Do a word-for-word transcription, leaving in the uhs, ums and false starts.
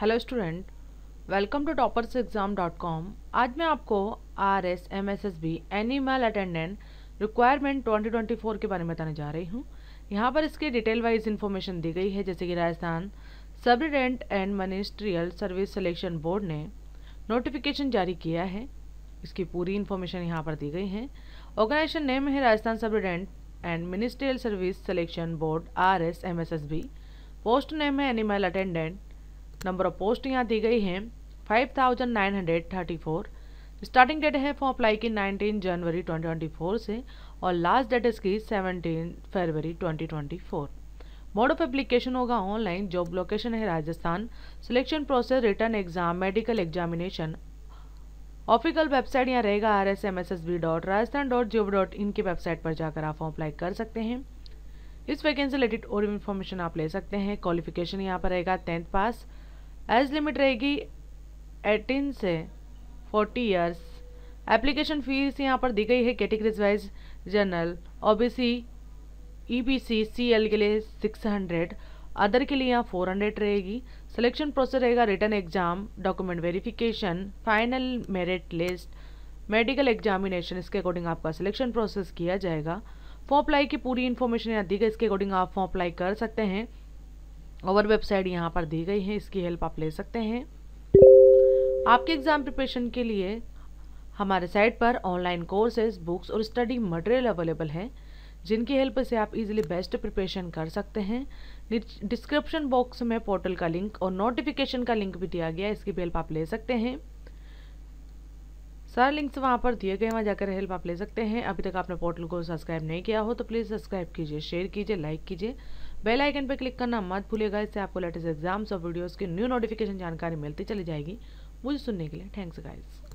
Hello student, welcome to toppers exam dot com. आज मैं आपको R S M S S B animal attendant requirement twenty twenty four के बारे में बताने जा रही हूँ। यहाँ पर इसके डिटेल वाइज इन्फॉर्मेशन दी गई है, जैसे कि Rajasthan subordinate and ministerial service selection board ने नोटिफिकेशन जारी किया है। इसकी पूरी इन्फॉर्मेशन यहाँ पर दी गई है। ऑर्गेनाइजेशन नेम है Rajasthan subordinate and ministerial service selection board R S M S S B. Post name है animal attendant. Number of post यहाँ दी गई है five thousand nine hundred thirty four. Starting date है फॉर्म अप्लाई की nineteen जनवरी twenty twenty four से और लास्ट डेट इसकी सेवनटीन फरवरी twenty twenty four. Mode of application होगा ऑनलाइन। जॉब लोकेशन है Rajasthan. Selection process written exam, medical examination. Official website यहाँ रहेगा R S M S S B dot Rajasthan dot G O V dot in की website पर जाकर आप form apply कर सकते हैं। इस वैकेंसी से रिलेटेड और इन्फॉर्मेशन आप ले सकते हैं। क्वालिफिकेशन यहाँ पर रहेगा टेंथ पास। एज लिमिट रहेगी एटीन से फोर्टी इयर्स। एप्लीकेशन फीस यहाँ पर दी गई है categories wise. General, OBC, EBC, CL के लिए सिक्स हंड्रेड, अदर के लिए यहाँ फोर हंड्रेड रहेगी। सिलेक्शन प्रोसेस रहेगा written exam, document verification, final merit list, medical examination. इसके अकॉर्डिंग आपका सिलेक्शन प्रोसेस किया जाएगा। फॉर्म अप्लाई की पूरी इन्फॉर्मेशन यहाँ दी गई, इसके अकॉर्डिंग आप फॉर्म अप्लाई कर सकते हैं। और वेबसाइट यहाँ पर दी गई है, इसकी हेल्प आप ले सकते हैं। आपके एग्ज़ाम प्रिपरेशन के लिए हमारे साइट पर ऑनलाइन कोर्सेज, बुक्स और स्टडी मटेरियल अवेलेबल है, जिनकी हेल्प से आप इजीली बेस्ट प्रिपरेशन कर सकते हैं। डिस्क्रिप्शन बॉक्स में पोर्टल का लिंक और नोटिफिकेशन का लिंक भी दिया गया है, इसकी भी हेल्प आप ले सकते हैं। सारे लिंक्स वहाँ पर दिए गए, वहाँ जाकर हेल्प आप ले सकते हैं। अभी तक आपने पोर्टल को सब्सक्राइब नहीं किया हो तो प्लीज़ सब्सक्राइब कीजिए, शेयर कीजिए, लाइक कीजिए। बेल आइकन पर क्लिक करना मत भूलिएगा, इससे आपको लेटेस्ट एग्जाम्स और वीडियोस की न्यू नोटिफिकेशन जानकारी मिलती चली जाएगी। मुझे सुनने के लिए थैंक्स गाइस।